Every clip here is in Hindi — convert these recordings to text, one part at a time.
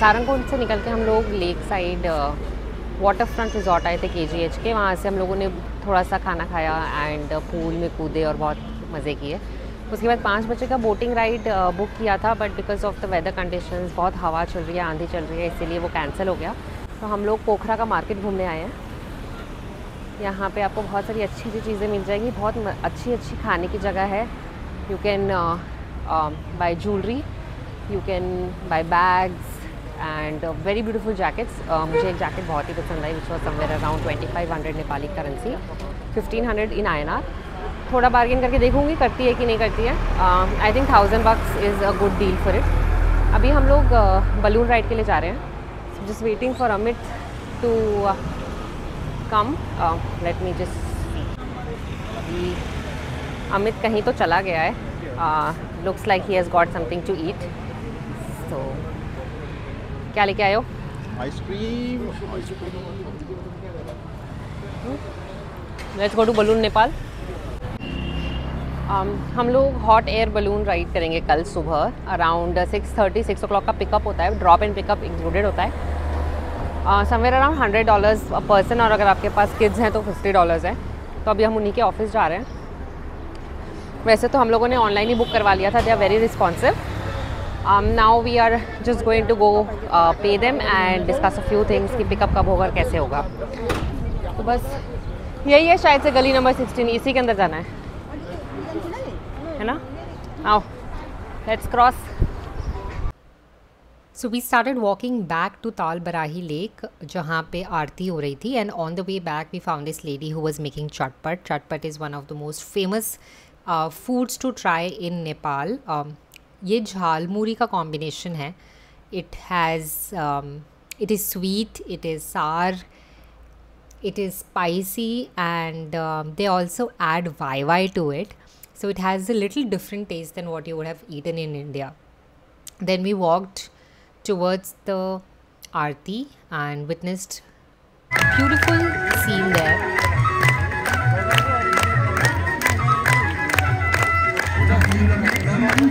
सारंगगुंज से निकल के हम लोग lake side water front resort आए थे KGH के। वहाँ से हम लोगों ने थोड़ा सा खाना खाया एंड पूल में कूदे और बहुत मज़े किए। उसके बाद 5 बजे का बोटिंग राइड बुक किया था, but because of the weather conditions बहुत हवा चल रही है, आंधी चल रही है, इसीलिए वो कैंसिल हो गया। तो हम लोग पोखरा का मार्केट घूमने आए हैं। यहाँ पे आपको बहुत सारी अच्छी अच्छी चीज़ें मिल जाएंगी, बहुत अच्छी अच्छी खाने की जगह है। You can buy jewellery, you can buy bags and very beautiful jackets. मुझे एक जैकेट बहुत ही पसंद आई which was somewhere around 2500 Nepali currency, 1500 in INR। थोड़ा बार्गेन करके देखूंगी करती है कि नहीं करती है। I think $1000 is a good deal for it. अभी हम लोग बलून राइड के लिए जा रहे हैं। Just waiting for Amit to come. Let me just see. अभी अमित कहीं तो चला गया है। Looks like he has got something to eat. So क्या लेके आए हो? Ice cream. Let's go to balloon Nepal. हम लोग हॉट एयर बलून राइड करेंगे कल सुबह अराउंड 6:30 का पिकअप होता है, ड्रॉप एंड पिकअप इंक्लूडेड होता है। समवेयर अराउंड $100 पर्सन, और अगर आपके पास किड्स हैं तो $50 है। तो अभी हम उन्हीं के ऑफिस जा रहे हैं। वैसे तो हम लोगों ने ऑनलाइन ही बुक करवा लिया था, they are very responsive. Now we are just going to go pay them and discuss a few things कि पिकअप कब होगा और कैसे होगा। तो बस यही है, शायद से गली नंबर 16, इसी के अंदर जाना है, है ना? आओ, let's cross. So we started walking back to Tal Barahi Lake, जहाँ पे आरती हो रही थी, and on the way back we found this lady who was making chatpat. Chatpat is one of the most famous foods to try in Nepal. ये झाल मूरी का combination है. It is sweet, it is sour, it is spicy, and they also add YY to it. So it has a little different taste than what you would have eaten in India. Then we walked towards the Aarti and witnessed a beautiful scene there. Everything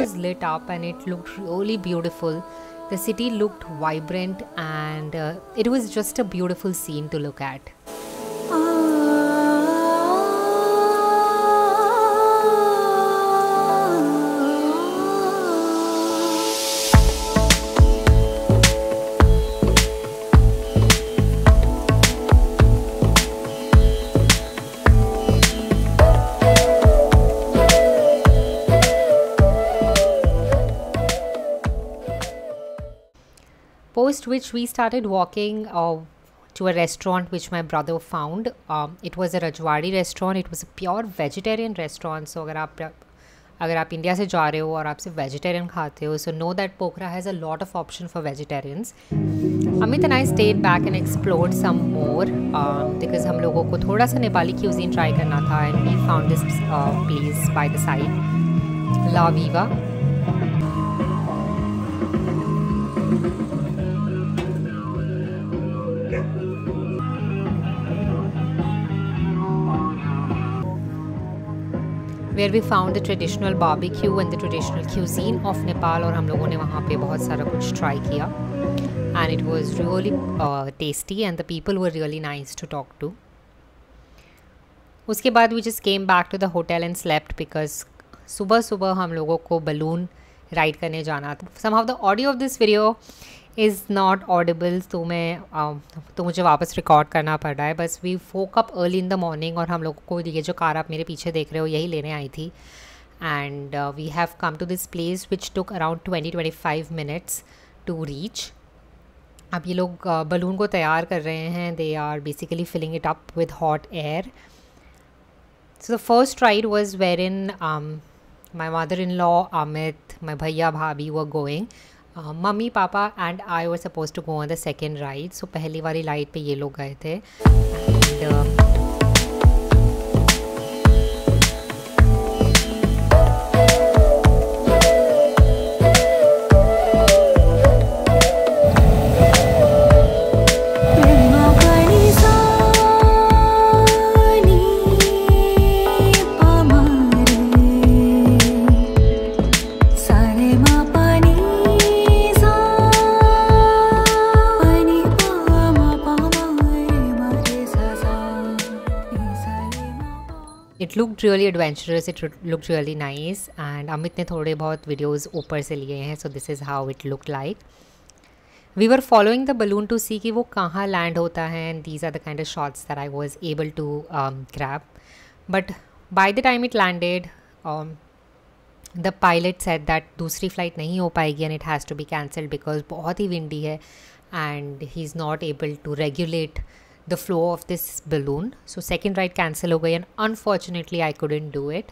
was lit up and it looked really beautiful. The city looked vibrant and it was just a beautiful scene to look at. Post which we started walking to a restaurant which my brother found. It was a Rajwadi restaurant. It was a pure vegetarian restaurant. So अगर आप इंडिया से जा रहे हो और आपसे वेजिटेरियन खाते हो, so know that Pokhara has a lot of option for vegetarians. Amit and I stayed back and explored some more because हम लोगों को थोड़ा सा नेपाली cuisine try करना था, and we found this place by the side, La Viva. where we found the traditional barbecue and the traditional cuisine of Nepal, और हम लोगों ने वहाँ पे बहुत सारा कुछ try किया and it was really tasty and the people were really nice to talk to. उसके बाद we just came back to the hotel and slept because सुबह सुबह हम लोगों को balloon ride करने जाना था. Somehow the audio of this video is not audible, तो मुझे वापस रिकॉर्ड करना पड़ रहा है. बस we woke up early in the morning और हम लोगों को ये जो कार आप मेरे पीछे देख रहे हो यही लेने आई थी. And we have come to this place which took around 20-25 minutes to reach. अब ये लोग बलून को तैयार कर रहे हैं. They are basically filling it up with hot air. So the first ride was wherein my mother-in-law, Amit, my bhaiya bhabhi were going. Mummy papa and I were supposed to go on the second ride. So पहली वाली राइड पे ये लोग गए थे. It looked really adventurous, it looked really nice and Amit ने थोड़े बहुत videos ऊपर से लिए हैं. So this is how it looked like. We were following the balloon to see कि वो कहाँ land होता है and these are the kind of shots that I was able to grab. But by the time it landed, the pilot said that दूसरी flight नहीं हो पाएगी and it has to be cancelled because बहुत ही windy है and he is not able to regulate the flow of this balloon. So second ride cancel हो गई and unfortunately I couldn't do it.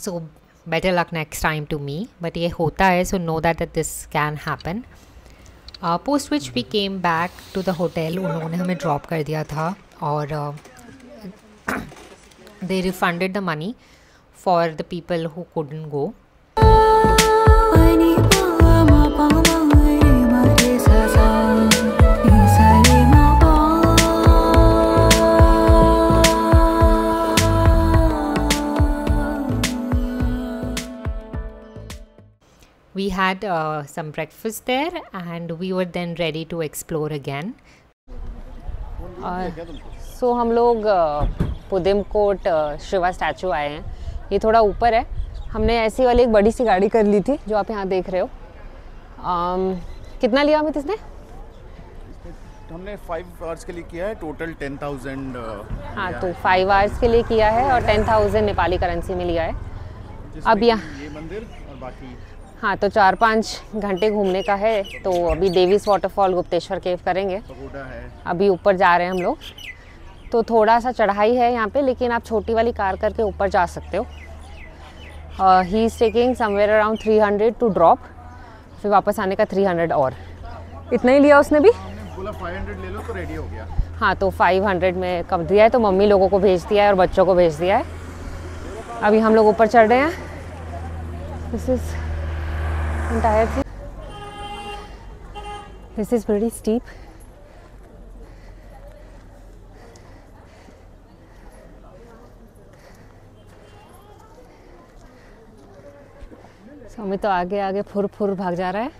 So better luck next time to me. But ये होता है, so know that this can happen. Post which we came back to the hotel. उन्होंने हमें drop कर दिया था और they refunded the money for the people who couldn't go. We had some breakfast there and we were then ready to explore again. So हम लोग पुदिमकोट शिवा स्टैचू आए हैं. ये थोड़ा ऊपर है. हमने ऐसी वाली एक बड़ी सी गाड़ी कर ली थी जो आप यहाँ देख रहे हो. कितना लिया अमित इसने? हमने 5 hours के लिए किया है. टोटल 10,000. हाँ, तो 5 hours के लिए किया है और 10,000 नेपाली करेंसी में लिया है. अब यहाँ ये मंदिर और बाकी हाँ तो 4-5 घंटे घूमने का है. तो अभी डेविस वाटरफॉल, गुप्तेश्वर केव करेंगे. अभी ऊपर जा रहे हैं हम लोग. तो थोड़ा सा चढ़ाई है यहाँ पे लेकिन आप छोटी वाली कार करके ऊपर जा सकते हो. He is taking somewhere around 300 to drop. फिर वापस आने का 300 और इतना ही लिया उसने भी. बोला 500 ले लो तो रेडी हो गया. हाँ तो 500 में कम दिया है. तो मम्मी लोगों को भेज दिया है और बच्चों को भेज दिया है. अभी हम लोग ऊपर चढ़ रहे हैं. This is pretty steep. So Amit तो आगे आगे फुर भाग जा रहा है.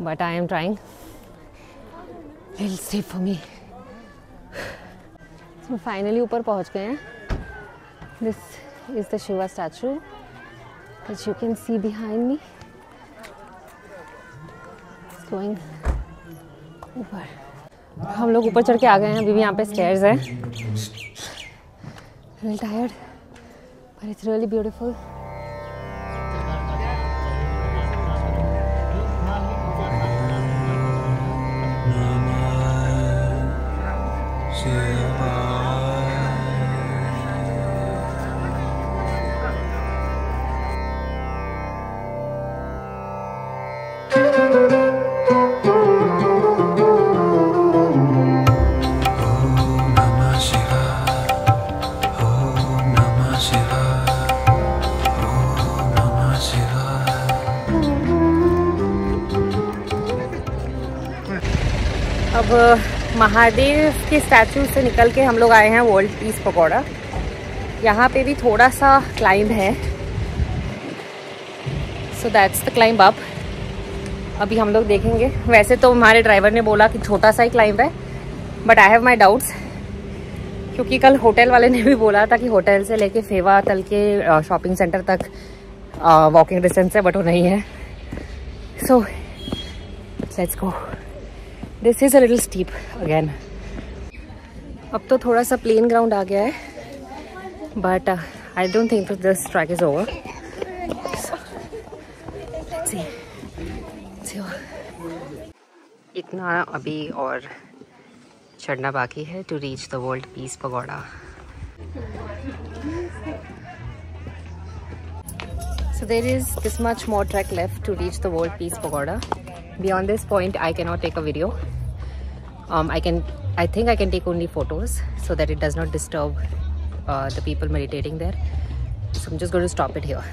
But I am trying. Little steep for me. So finally ऊपर पहुँच गए हैं. This is the Shiva statue that you can see behind me. Going ऊपर. हम लोग ऊपर चढ़ के आ गए हैं. अभी भी यहाँ पे स्टेयर्स हैं. Really tired, but it's really beautiful. Mahadev के स्टैचू से निकल के हम लोग आए हैं वर्ल्ड पीस पगोड़ा. यहाँ पे भी थोड़ा सा क्लाइंब है, so that's the climb up. अभी हम लोग देखेंगे, वैसे तो हमारे ड्राइवर ने बोला कि छोटा सा ही क्लाइंब है, but I have my doubts, क्योंकि कल होटल वाले ने भी बोला था कि होटल से लेके फेवा तल के शॉपिंग सेंटर तक वॉकिंग डिस्टेंस है, बट वो नहीं है। So let's go, this is a little steep again. अब तो थोड़ा सा प्लेन ग्राउंड आ गया है, but I don't think this track is over. इतना अभी और चढ़ना बाकी है to reach the world peace pagoda. So there is this much more track left to reach the world peace pagoda. Beyond this point I cannot take a video. I think I can take only photos so that it does not disturb the people meditating there, so I'm just going to stop it here.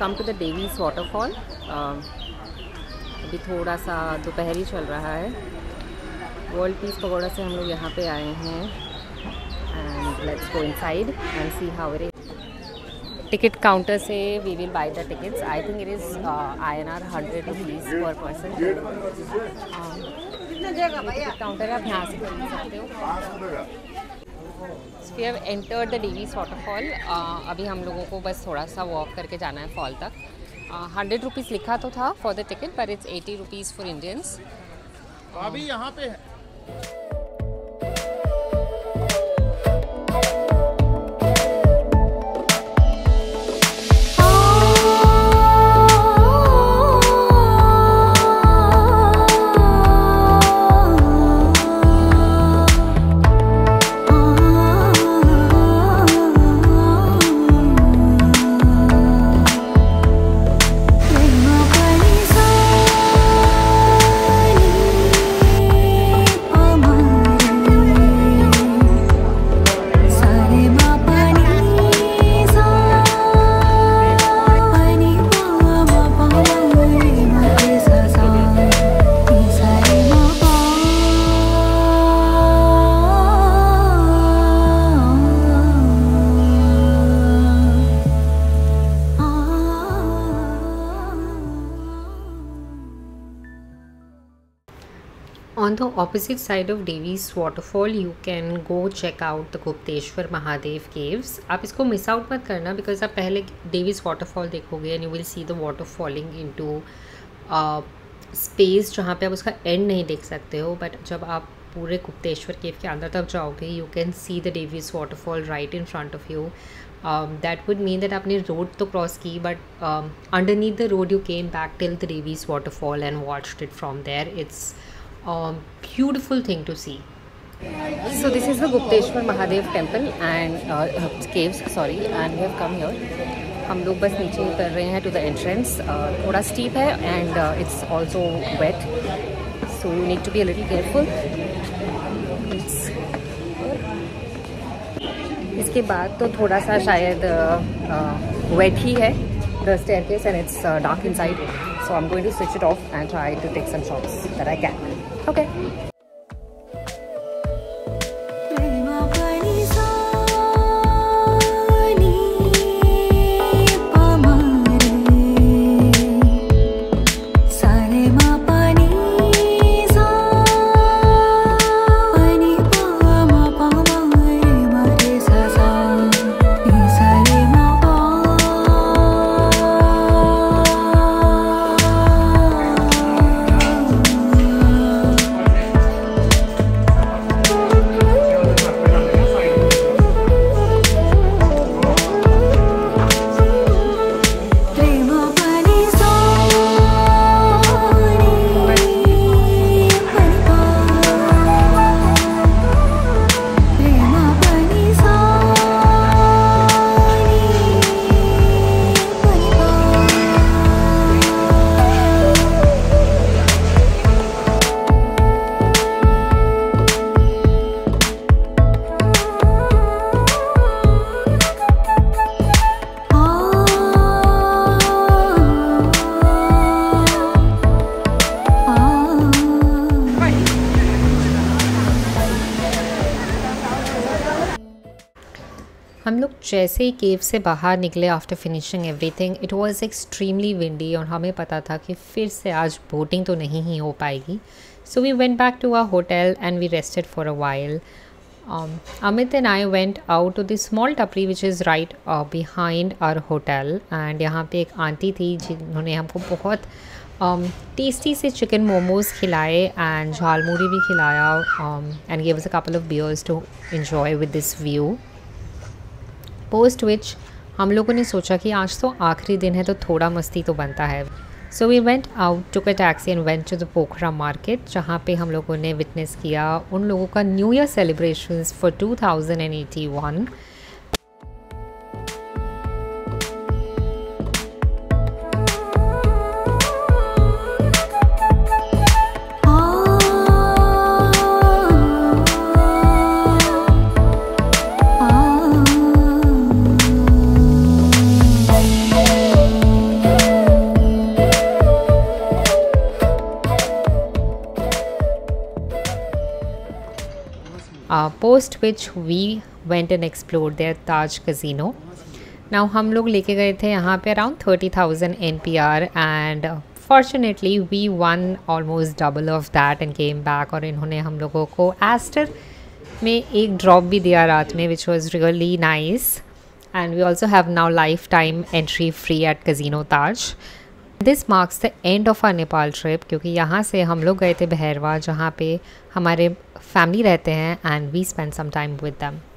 Come to the Davis waterfall. अभी थोड़ा सा दोपहर ही चल रहा है। वर्ल्ड पीस पगोडा से हम लोग यहाँ पे आए हैं and let's go inside and see how it is. Ticket counter से we will buy the tickets. I think it is INR 100 rupees per person. Ticket counter आप यहाँ से खरीद सकते हो। So we have entered the Davis Waterfall. अभी हम लोगों को बस थोड़ा सा वॉक करके जाना है फॉल तक। 100 rupees लिखा तो था फॉर द टिकट, पर इट्स 80 rupees फॉर इंडियंस। अभी यहाँ पे है। On the opposite side of Davis Waterfall, you can go check out the Gupteshwar Mahadev Caves. आप इसको मिस आउट मत करना, because आप पहले Davis Waterfall देखोगे and you will see the water falling into space जहाँ पे आप उसका end नहीं देख सकते हो, but जब आप पूरे गुप्तेश्वर केव के अंदर तक जाओगे you can see the Davis waterfall right in front of you. That would mean that आपने रोड तो क्रॉस की, but underneath the road you came back till the Davis waterfall and watched it from there. It's beautiful thing to see. So this is the Gupteshwar Mahadev temple and caves, sorry, and we have come here. हम लोग बस नीचे उतर रहे हैं to the entrance. थोड़ा steep है and it's also wet, so you need to be a little careful. इसके बाद तो थोड़ा सा शायद wet ही है the staircase and it's dark inside, so I'm going to switch it off and try to take some shots that I can. Okay. हम लोग जैसे ही केव से बाहर निकले after finishing everything, it was extremely windy और हमें पता था कि फिर से आज बोटिंग तो नहीं ही हो पाएगी. So we went back to our hotel and we rested for a while. Amit and I went out to the small tapri which is right behind our hotel, and यहाँ पे एक आंटी थी जिन्होंने हमको बहुत टेस्टी से चिकन मोमोज खिलाए एंड झालमुरी भी खिलाया and give us a couple of beers to enjoy with this view. Post which हम लोगों ने सोचा कि आज तो आखिरी दिन है तो थोड़ा मस्ती तो बनता है. So we went out, took a taxi and went to the Pokhara market, जहाँ पे हम लोगों ने विटनेस किया उन लोगों का new year celebrations for 2081. Post which we went and explored their Taj Casino. Now हम लोग लेके गए थे यहाँ पे around 30,000 NPR and fortunately we won almost double of that and came back. और इन्होंने हम लोगों को एस्टर में एक ड्रॉप भी दिया रात में, which was really nice. And we also have now lifetime entry free at Casino Taj. This marks the end of our Nepal trip क्योंकि यहाँ से हम लोग गए थे बहरवा जहाँ पे हमारे फैमिली रहते हैं and we spend some time with them.